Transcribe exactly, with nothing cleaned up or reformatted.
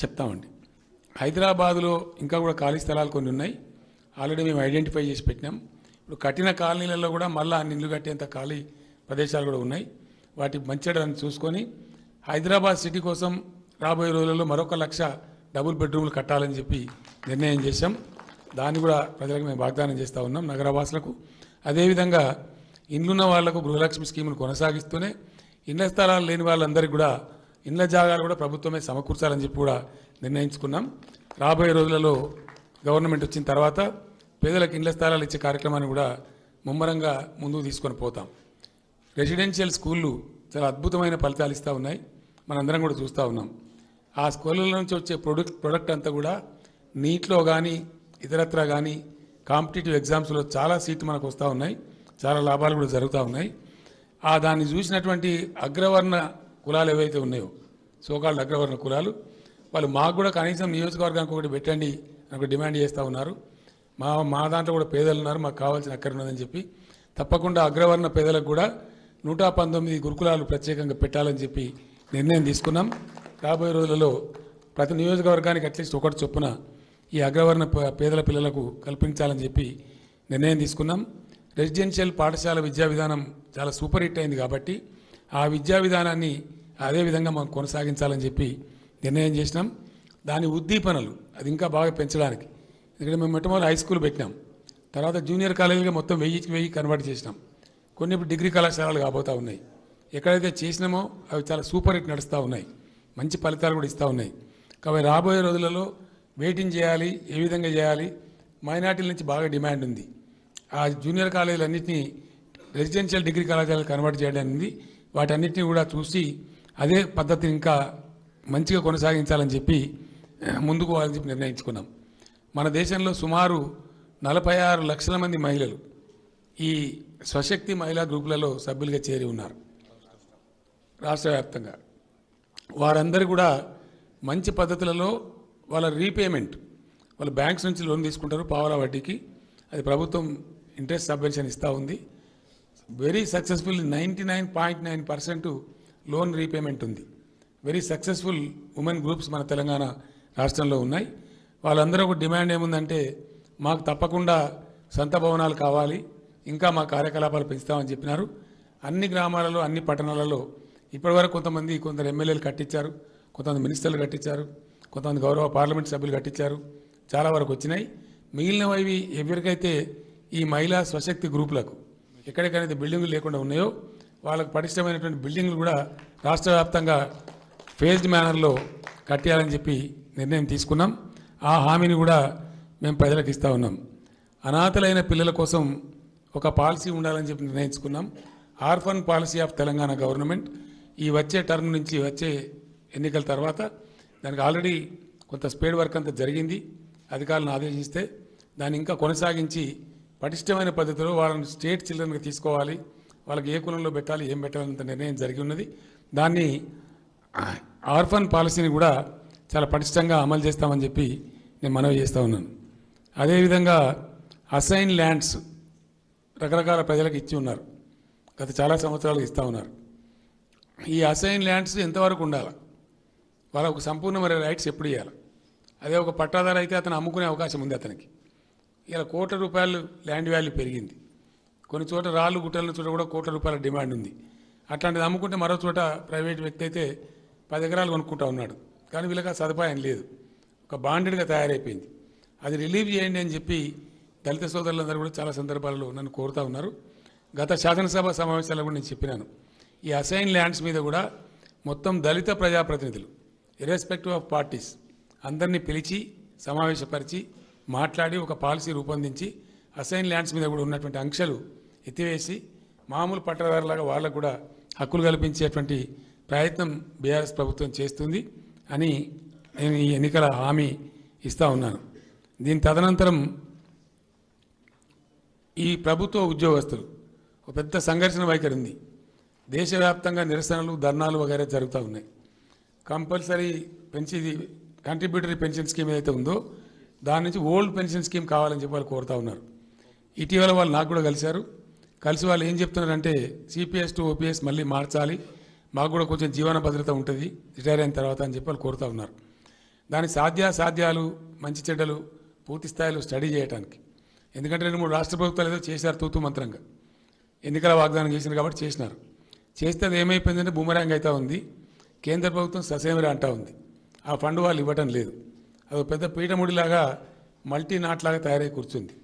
చెప్తామండి హైదరాబాద్లో ఇంకా కూడా ఖాళీ స్థలాలు కొన్ని ఉన్నాయి ఆల్రెడీ మేము ఐడెంటిఫై చేసి పెట్టినాం ఇప్పుడు కట్టిన కాలనీలలో కూడా మళ్ళీ ఇల్లు కట్టేంత ఖాళీ ప్రదేశాలు కూడా ఉన్నాయి వాటి మంచిడని చూసుకొని హైదరాబాద్ సిటీ కోసం రాబోయే రోజుల్లో మరొక లక్ష డబుల్ బెడ్రూమ్లు కట్టాలని చెప్పి నిర్ణయం చేశాం దాన్ని కూడా ప్రజలకు మేము వాగ్దానం చేస్తూ ఉన్నాం నగరవాసులకు అదేవిధంగా ఇల్లున్న వాళ్లకు గృహలక్ష్మి స్కీమ్ను కొనసాగిస్తూనే ఇళ్ల స్థలాలు లేని వాళ్ళందరికీ కూడా ఇళ్ల జాగాలు కూడా ప్రభుత్వమే సమకూర్చాలని చెప్పి కూడా నిర్ణయించుకున్నాం రాబోయే రోజులలో గవర్నమెంట్ వచ్చిన తర్వాత పేదలకు ఇళ్ల స్థలాలు ఇచ్చే కార్యక్రమాన్ని కూడా ముమ్మరంగా ముందుకు తీసుకొని పోతాం రెసిడెన్షియల్ స్కూళ్ళు చాలా అద్భుతమైన ఫలితాలు ఇస్తూ ఉన్నాయి మనందరం కూడా చూస్తూ ఉన్నాం ఆ స్కూళ్ళ నుంచి వచ్చే ప్రొడక్ట్ ప్రొడక్ట్ అంతా కూడా నీట్లో కానీ ఇతరత్రా కానీ కాంపిటేటివ్ ఎగ్జామ్స్లో చాలా సీట్లు మనకు వస్తూ ఉన్నాయి చాలా లాభాలు కూడా జరుగుతూ ఉన్నాయి ఆ దాన్ని చూసినటువంటి అగ్రవర్ణ కులాలు ఏవైతే ఉన్నాయో సోకాళ్ళు అగ్రవర్ణ కులాలు వాళ్ళు మాకు కూడా కనీసం నియోజకవర్గానికి ఒకటి పెట్టండి అని ఒక డిమాండ్ చేస్తూ ఉన్నారు మా మా దాంట్లో కూడా పేదలు ఉన్నారు మాకు కావాల్సిన అక్కడ ఉన్నదని చెప్పి తప్పకుండా అగ్రవర్ణ పేదలకు కూడా నూట పంతొమ్మిది గురుకులాలు ప్రత్యేకంగా పెట్టాలని చెప్పి నిర్ణయం తీసుకున్నాం రాబోయే రోజులలో ప్రతి నియోజకవర్గానికి అట్లీస్ట్ ఒకటి చొప్పున ఈ అగ్రవర్ణ పేదల పిల్లలకు కల్పించాలని చెప్పి నిర్ణయం తీసుకున్నాం రెసిడెన్షియల్ పాఠశాల విద్యా విధానం చాలా సూపర్ హిట్ అయింది కాబట్టి ఆ విద్యా విధానాన్ని అదేవిధంగా మనం కొనసాగించాలని చెప్పి నిర్ణయం చేసినాం దాని ఉద్దీపనలు అది ఇంకా బాగా పెంచడానికి ఇక్కడ మేము మొట్టమొదటి హై స్కూల్ పెట్టినాం తర్వాత జూనియర్ కాలేజీగా మొత్తం వెయ్యికి వెయ్యి కన్వర్ట్ చేసినాం కొన్ని ఇప్పుడు డిగ్రీ కళాశాలలు కాబోతూ ఉన్నాయి ఎక్కడైతే చేసినామో అవి చాలా సూపర్ హిట్ నడుస్తూ ఉన్నాయి మంచి ఫలితాలు కూడా ఇస్తూ ఉన్నాయి కాబట్టి రాబోయే రోజులలో వెయిటింగ్ చేయాలి ఏ విధంగా చేయాలి మైనార్టీల నుంచి బాగా డిమాండ్ ఉంది ఆ జూనియర్ కాలేజీలన్నింటినీ రెసిడెన్షియల్ డిగ్రీ కళాశాలలు కన్వర్ట్ చేయడానికి వాటన్నిటిని కూడా చూసి అదే పద్ధతిని ఇంకా మంచిగా కొనసాగించాలని చెప్పి ముందుకు పోవాలని చెప్పి నిర్ణయించుకున్నాం మన దేశంలో సుమారు నలభై ఆరు లక్షల మంది మహిళలు ఈ స్వశక్తి మహిళా గ్రూపులలో సభ్యులుగా చేరి ఉన్నారు రాష్ట్ర వ్యాప్తంగా వారందరూ కూడా మంచి పద్ధతులలో వాళ్ళ రీపేమెంట్ వాళ్ళ బ్యాంక్స్ నుంచి లోన్ తీసుకుంటారు పావలా వడ్డీకి అది ప్రభుత్వం ఇంట్రెస్ట్ సబ్వెన్షన్ ఇస్తూ ఉంది very successful ninety nine point nine percent loan repayment ఉంది వెరీ సక్సెస్ఫుల్ ఉమెన్ గ్రూప్స్ మన తెలంగాణ రాష్ట్రంలో ఉన్నాయి వాళ్ళందరూ ఒక డిమాండ్ ఏముందంటే మాకు తప్పకుండా సొంత భవనాలు కావాలి ఇంకా మా కార్యకలాపాలు పెంచుతామని చెప్పినారు అన్ని గ్రామాలలో అన్ని పట్టణాలలో ఇప్పటివరకు కొంతమంది కొందరు ఎమ్మెల్యేలు కట్టించారు కొంతమంది మినిస్టర్లు కట్టించారు కొంతమంది గౌరవ పార్లమెంట్ సభ్యులు కట్టించారు చాలా వరకు వచ్చినాయి మిగిలినవి ఎవరికైతే ఈ మహిళా స్వశక్తి గ్రూపులకు ఎక్కడెక్కడైతే బిల్డింగులు లేకుండా ఉన్నాయో వాళ్ళకు పటిష్టమైనటువంటి బిల్డింగులు కూడా రాష్ట్ర వ్యాప్తంగా ఫేజ్డ్ మేనర్లో కట్టేయాలని చెప్పి నిర్ణయం తీసుకున్నాం ఆ హామీని కూడా మేము ప్రజలకు ఇస్తూ ఉన్నాం అనాథలైన పిల్లల కోసం ఒక పాలసీ ఉండాలని చెప్పి నిర్ణయించుకున్నాం orphan policy of Telangana government ఈ వచ్చే టర్మ్ నుంచి వచ్చే ఎన్నికల తర్వాత దానికి ఆల్రెడీ కొంత స్పీడ్ వర్క్ అంతా జరిగింది అధికారులను ఆదేశిస్తే దాన్ని ఇంకా కొనసాగించి పటిష్టమైన పద్ధతిలో వాళ్ళని స్టేట్ చిల్డ్రన్గా తీసుకోవాలి వాళ్ళకి ఏ కులంలో పెట్టాలి ఏం పెట్టాలన్నంత నిర్ణయం జరిగి ఉన్నది దాన్ని ఆర్ఫన్ పాలసీని కూడా చాలా పటిష్టంగా అమలు చేస్తామని చెప్పి నేను మనవి చేస్తూ ఉన్నాను అదేవిధంగా అసైన్ ల్యాండ్స్ రకరకాల ప్రజలకు ఇచ్చి ఉన్నారు గత చాలా సంవత్సరాలకు ఇస్తూ ఉన్నారు ఈ అసైన్ ల్యాండ్స్ ఎంతవరకు ఉండాలి వాళ్ళకు సంపూర్ణమైన రైట్స్ ఎప్పుడు ఇవ్వాలి అదే ఒక పట్టాదారు అయితే అతను అమ్ముకునే అవకాశం ఉంది అతనికి ఇలా కోట్ల రూపాయలు ల్యాండ్ వాల్యూ పెరిగింది కొన్ని చోట రాళ్ళు గుట్టల చోట కూడా కోట్ల రూపాయల డిమాండ్ ఉంది అట్లాంటిది అమ్ముకుంటే మరో చోట ప్రైవేట్ వ్యక్తి అయితే పది ఎకరాలు కొనుక్కుంటా ఉన్నాడు కానీ వీళ్ళకి ఆ సదుపాయం లేదు ఒక బాండెడ్గా తయారైపోయింది అది రిలీవ్ చేయండి అని చెప్పి దళిత సోదరులందరూ కూడా చాలా సందర్భాలలో నన్ను కోరుతూ ఉన్నారు గత శాసనసభ సమావేశాల్లో కూడా నేను చెప్పినాను ఈ అసైన్ ల్యాండ్స్ మీద కూడా మొత్తం దళిత ప్రజాప్రతినిధులు ఇర్రెస్పెక్టివ్ ఆఫ్ పార్టీస్ అందరినీ పిలిచి సమావేశపరిచి మాట్లాడి ఒక పాలసీ రూపొందించి అసైన్ ల్యాండ్స్ మీద కూడా ఉన్నటువంటి ఆంక్షలు ఎత్తివేసి మామూలు పట్టదారులాగా వాళ్ళకు కూడా హక్కులు కల్పించేటువంటి ప్రయత్నం బీఆర్ఎస్ ప్రభుత్వం చేస్తుంది అని నేను ఈ ఎన్నికల హామీ ఇస్తూ ఉన్నాను దీని తదనంతరం ఈ ప్రభుత్వ ఉద్యోగస్తులు ఒక పెద్ద సంఘర్షణ వైఖరి ఉంది దేశవ్యాప్తంగా నిరసనలు ధర్నాలు వగైరా జరుగుతూ ఉన్నాయి కంపల్సరీ పెన్షన్ ఇది కంట్రిబ్యూటరీ పెన్షన్ స్కీమ్ ఏదైతే ఉందో దాని నుంచి ఓల్డ్ పెన్షన్ స్కీమ్ కావాలని చెప్పి వాళ్ళు కోరుతూ ఉన్నారు ఇటీవల వాళ్ళు నాకు కూడా కలిశారు కలిసి వాళ్ళు ఏం చెప్తున్నారంటే సిపిఎస్ టు ఓపీఎస్ మళ్ళీ మార్చాలి మాకు కూడా కొంచెం జీవన భద్రత ఉంటుంది రిటైర్ అయిన తర్వాత అని చెప్పి వాళ్ళు కోరుతూ ఉన్నారు దాని సాధ్య సాధ్యాలు మంచి చెడ్డలు పూర్తి స్థాయిలో స్టడీ చేయడానికి ఎందుకంటే రెండు మూడు రాష్ట్ర ప్రభుత్వాలు ఏదో చేశారు తూతూ మంత్రంగా ఎన్నికల వాగ్దానం చేసినారు కాబట్టి చేసినారు చేస్తే అది ఏమైపోయిందంటే బూమరాంగ్ అవుతా ఉంది కేంద్ర ప్రభుత్వం ససేమిరా అంటా ఉంది ఆ ఫండ్ వాళ్ళు ఇవ్వడం లేదు అది పెద్ద పీటముడిలాగా మల్టీ నాట్లాగా తయారై కూర్చుంది